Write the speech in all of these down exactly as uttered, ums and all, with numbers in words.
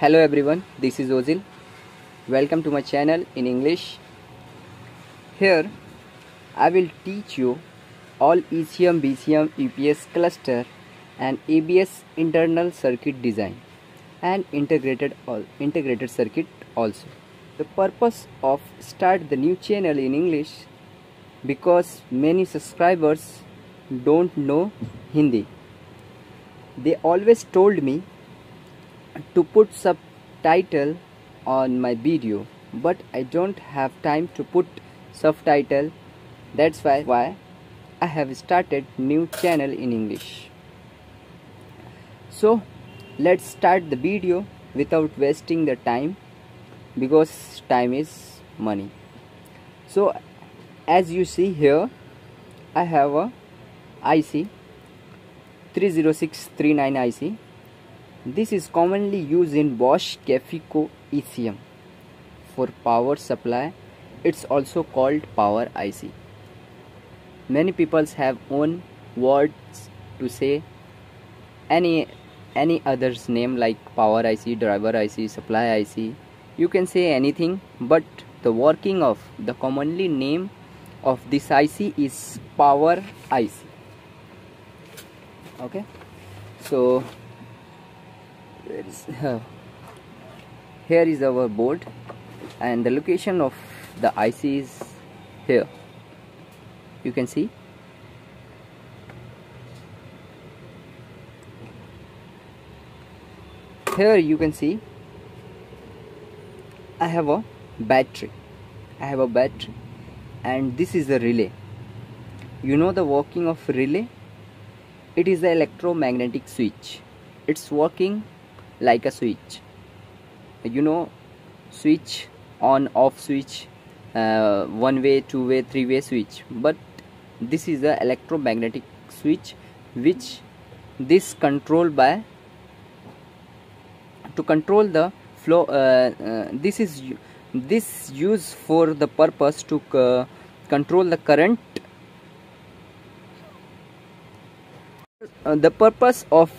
Hello everyone, this is Ozil. Welcome to my channel in English. Here I will teach you all E C M, B C M, E P S cluster and A B S internal circuit design and integrated all integrated circuit also. The purpose of start the new channel in English because many subscribers don't know Hindi. They always told me to put subtitle on my video, but I don't have time to put subtitle. That's why why I have started new channel in English. So let's start the video without wasting the time, because time is money. So as you see here, I have a I C three oh six three nine I C. This is commonly used in Bosch Kefico E C M for power supply. It's also called power I C. Many people have own words to say any any other's name, like power I C, driver I C, supply I C. You can say anything, but the working of the commonly name of this I C is power I C. Okay, so where is, uh, here is our board, and the location of the I C is here. You can see here. You can see I have a battery. I have a battery, and this is a relay. You know the working of relay. It is the electromagnetic switch. It's working like a switch. You know, switch on off switch, uh, one way, two way, three way switch. But this is the electromagnetic switch, which this control by to control the flow. Uh, uh, this is this used for the purpose to uh, control the current. Uh, the purpose of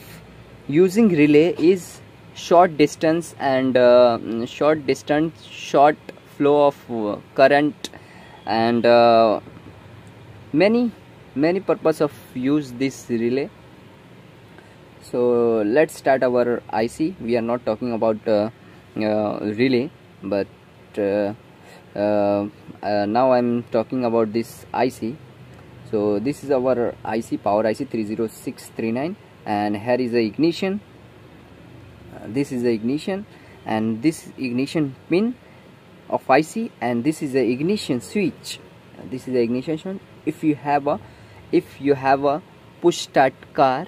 using relay is short distance and uh, short distance, short flow of current, and uh, many many purpose of use this relay. So let's start our I C. We are not talking about uh, uh, relay, but uh, uh, uh, now I'm talking about this I C. So this is our I C, power I C three oh six three nine, and here is the ignition. Uh, this is the ignition, and this ignition pin of I C, and this is the ignition switch. Uh, this is the ignition switch. If you have a, if you have a push start car,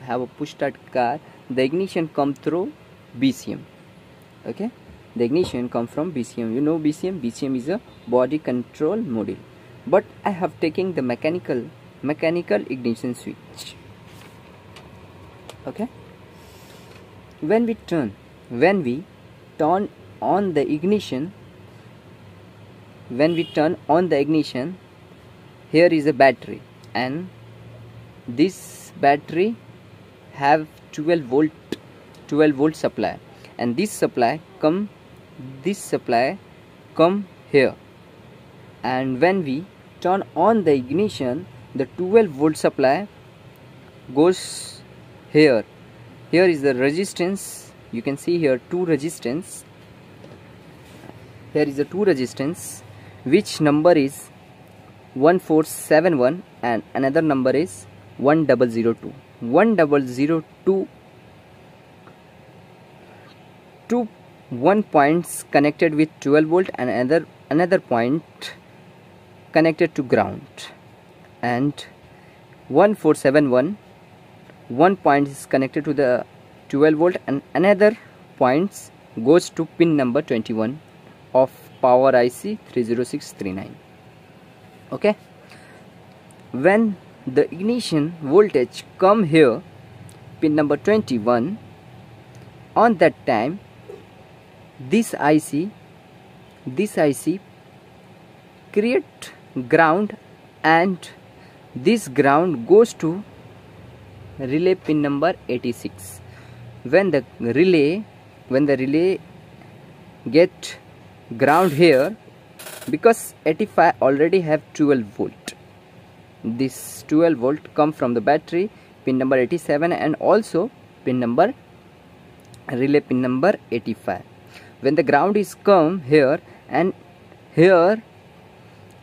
have a push start car, the ignition come through B C M. Okay, the ignition come from B C M. You know B C M. B C M is a body control module. But I have taken the mechanical mechanical ignition switch. Okay, when we turn when we turn on the ignition when we turn on the ignition here is a battery, and this battery have twelve volt supply, and this supply come this supply come here, and when we turn on the ignition, the twelve volt supply goes here. Here is the resistance. You can see here two resistance. Here is a two resistance, which number is one four seven one and another number is one double zero two. one double zero two. Two one points connected with twelve volt, and another another point connected to ground, and one four seven one. One point is connected to the twelve volt, and another points goes to pin number twenty-one of power I C three oh six three nine. Okay, when the ignition voltage come here, pin number twenty-one, on that time this I C this I C create ground, and this ground goes to relay pin number eighty-six. When the relay when the relay get ground here, because eighty-five already have twelve volt. This twelve volt come from the battery pin number eighty-seven and also pin number relay pin number eighty-five. When the ground is come here, and here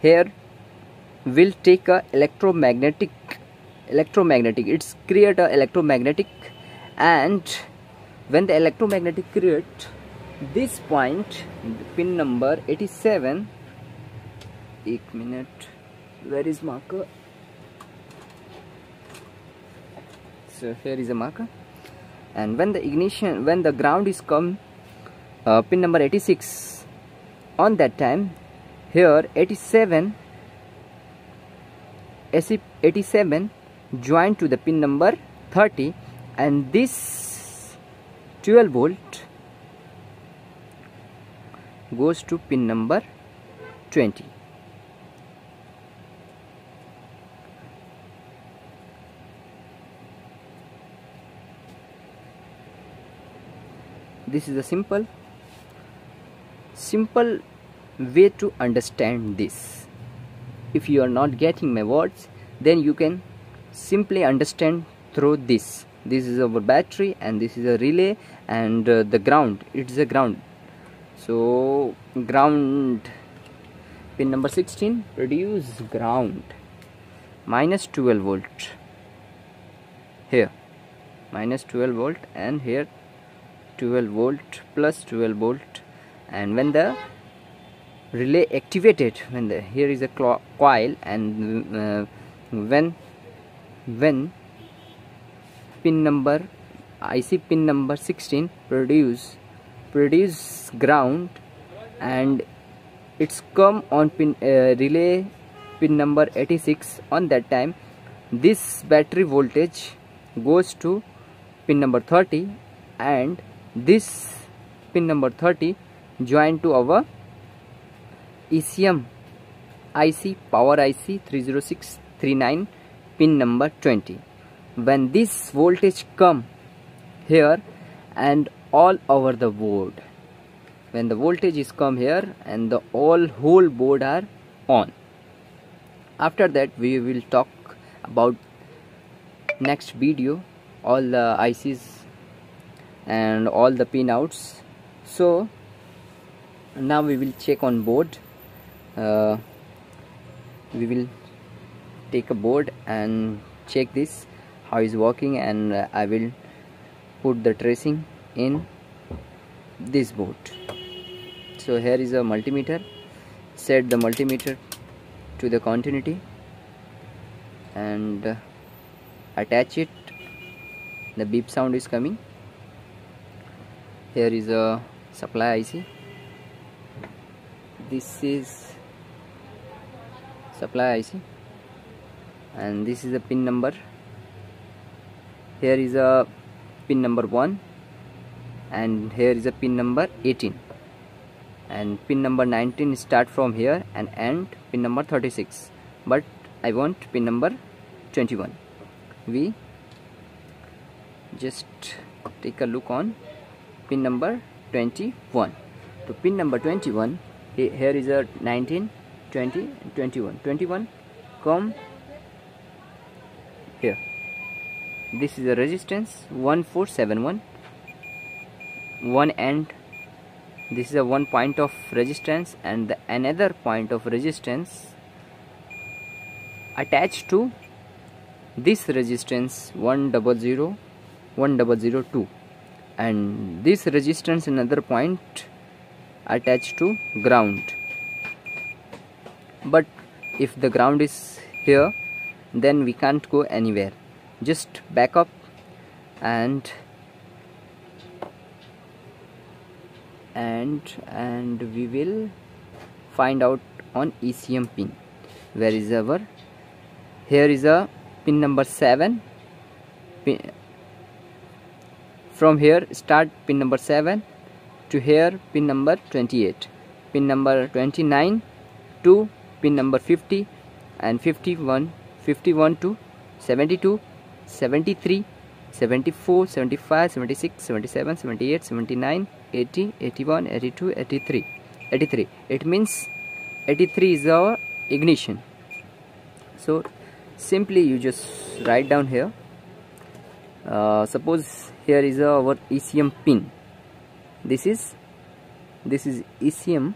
here will take a electromagnetic electromagnetic it's create a electromagnetic, and when the electromagnetic create this point pin number eighty-seven, एक minute, where is marker? So here is a marker. And when the ignition, when the ground is come uh, pin number eighty-six, on that time here eighty-seven joined to the pin number thirty, and this twelve volt goes to pin number twenty. This is a simple simple way to understand this. If you are not getting my words, then you can simply understand through this. This is our battery, and this is a relay, and uh, the ground, it's a ground. So ground pin number sixteen produce ground minus twelve volt here, minus twelve volt, and here twelve volt plus twelve volt. And when the relay activated, when the here is a coil, and uh, when when pin number I C pin number sixteen produce produce ground, and it's come on pin uh, relay pin number eighty-six. On that time this battery voltage goes to pin number thirty, and this pin number thirty joined to our E C M I C power I C three oh six three nine pin number twenty. When this voltage come here and all over the board, when the voltage is come here and the all whole board are on, after that we will talk about next video all the I Cs and all the pinouts. So now we will check on board. Uh, we will take a board and check this how is working, and uh, I will put the tracing in this board. So here is a multimeter. Set the multimeter to the continuity and uh, attach it. The beep sound is coming. Here is a supply I C. This is supply I C, and this is the pin number. Here is a pin number one, and here is a pin number eighteen, and pin number nineteen start from here and end pin number thirty-six, but I want pin number twenty-one. We just take a look on pin number twenty-one. To pin number twenty-one, here is a nineteen, twenty, twenty-one. twenty-one come here. This is a resistance one four seven one, one end. This is a one point of resistance, and the another point of resistance attached to this resistance one double zero, one double zero two, and this resistance another point attached to ground. But if the ground is here, then we can't go anywhere. Just back up and and and we will find out on E C M pin. Where is our? Here is a pin number seven. Pin, from here start pin number seven. To here pin number twenty-eight, pin number twenty-nine to pin number fifty, and fifty-one, fifty-one to seventy-two, seventy-three, seventy-four, seventy-five, seventy-six, seventy-seven, seventy-eight, seventy-nine, eighty, eighty-one, eighty-two, eighty-three, eighty-three. It means eighty-three is our ignition. So simply you just write down here. Uh, suppose here is our E C M pin. This is this is E C M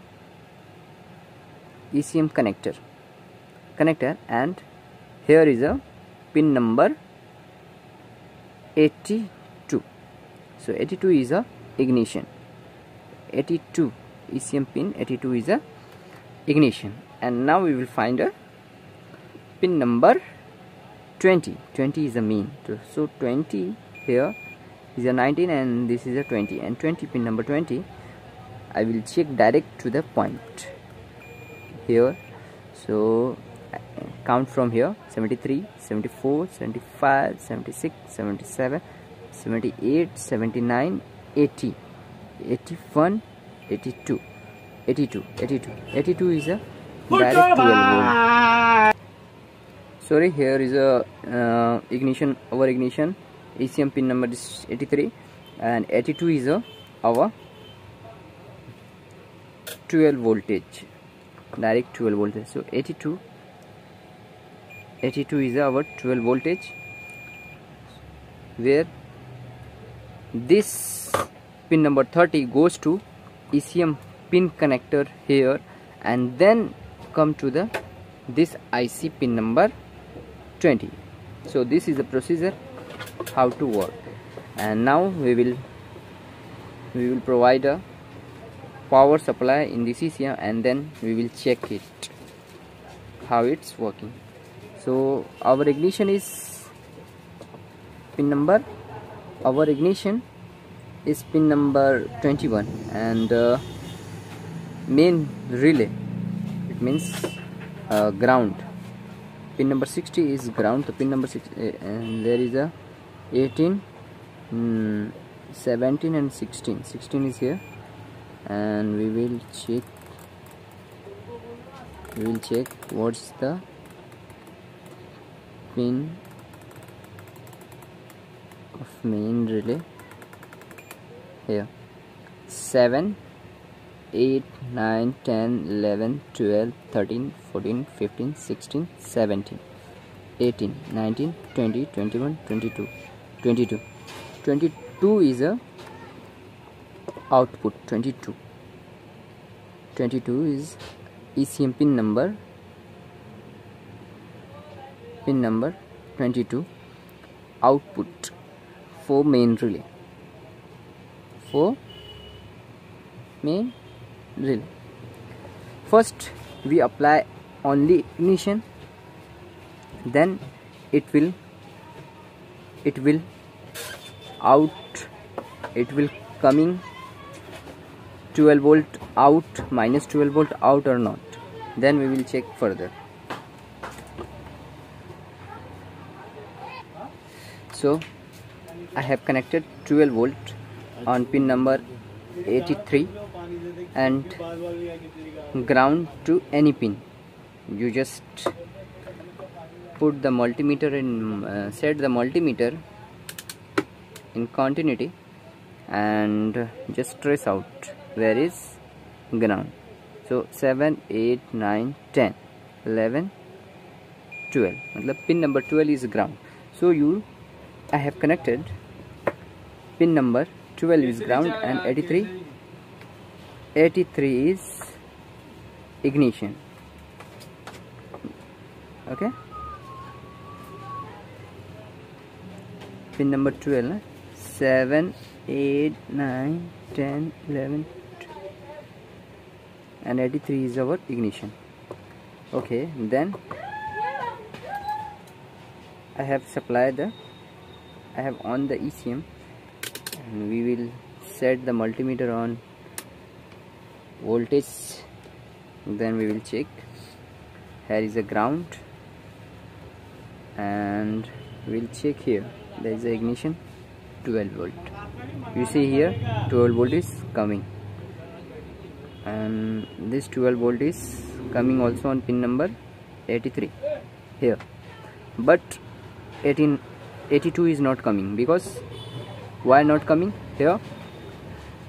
E C M connector connector and here is a pin number eighty-two. So eighty-two is a ignition. eighty-two E C M pin eighty-two is a ignition. And now we will find a pin number twenty. twenty is a mean. So twenty here is a nineteen and this is a twenty, and twenty, pin number twenty, I will check direct to the point here. So count from here: seventy-three, seventy-four, seventy-five, seventy-six, seventy-seven, seventy-eight, seventy-nine, eighty, eighty-one, eighty-two, eighty-two, eighty-two, is a direct twelve volt. Sorry, here is a uh, ignition. Our ignition E C M pin number is eighty-three, and eighty-two is a our twelve voltage, direct twelve voltage. So eighty-two, eighty-two is our twelve voltage, where this pin number thirty goes to E C M pin connector here, and then come to the this I C pin number twenty. So this is the procedure how to work. And now we will we will provide a power supply in this E C M, and then we will check it how it's working. So our ignition is pin number our ignition is pin number twenty-one, and uh, main relay, it means uh, ground, pin number sixty is ground. The pin number sixty, uh, and there is a eighteen, mm, seventeen and sixteen. sixteen is here, and we will check we will check what's the pin of main relay here. Seven, eight, nine, ten, eleven, twelve, thirteen, fourteen, fifteen, sixteen, seventeen, eighteen, nineteen, twenty, twenty-one, twenty-two, twenty-two. twenty-two is a output. Twenty-two is E C M pin number pin number twenty-two output for main relay for main relay. First we apply only ignition, then it will it will out it will coming twelve volt out, minus twelve volt out or not, then we will check further. So I have connected twelve volt on pin number eighty-three and ground to any pin. You just put the multimeter in, uh, set the multimeter in continuity and just trace out where is ground. So seven, eight, nine, ten, eleven, twelve, matlab pin number twelve is ground. So you I have connected pin number twelve is ground, and eighty-three is ignition. Okay, pin number twelve, seven, eight, nine, ten, eleven, and eighty-three is our ignition. Okay, then I have supplied the I have on the E C M, and we will set the multimeter on voltage, then we will check. Here is a ground, and we'll check here. There is a ignition, twelve volt. You see here twelve volt is coming, and this twelve volt is coming also on pin number eighty-three here, but eighteen eighty-two is not coming. Because why not coming here?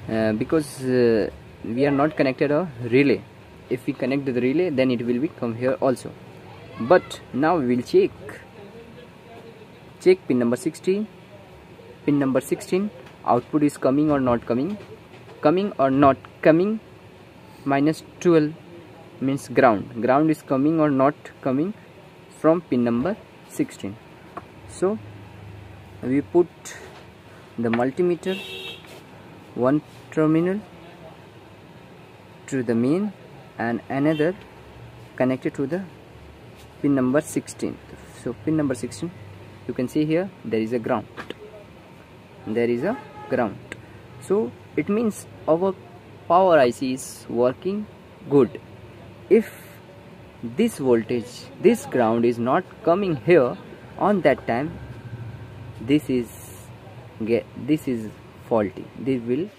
uh, because uh, we are not connected a relay. If we connect the relay, then it will become here also. But now we will check check pin number sixteen, pin number sixteen output is coming or not coming, coming or not coming. Minus twelve means ground, ground is coming or not coming from pin number sixteen. So we put the multimeter one terminal to the main and another connected to the pin number sixteen. So pin number sixteen, you can see here there is a ground, there is a ground. So it means our power I C is working good. If this voltage, this ground is not coming here on that time, this is get this is faulty. This will.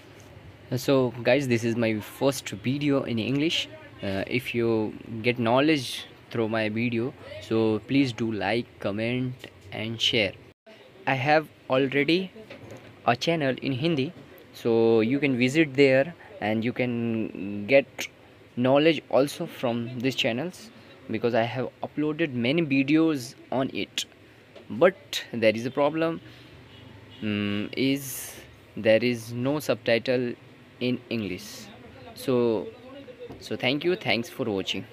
So guys, this is my first video in English. Uh, if you get knowledge through my video, so please do like, comment and share. I have already a channel in Hindi, so you can visit there and you can get knowledge also from these channels, because I have uploaded many videos on it. But there is a problem, um, is there is no subtitle in English. So so thank you, thanks for watching.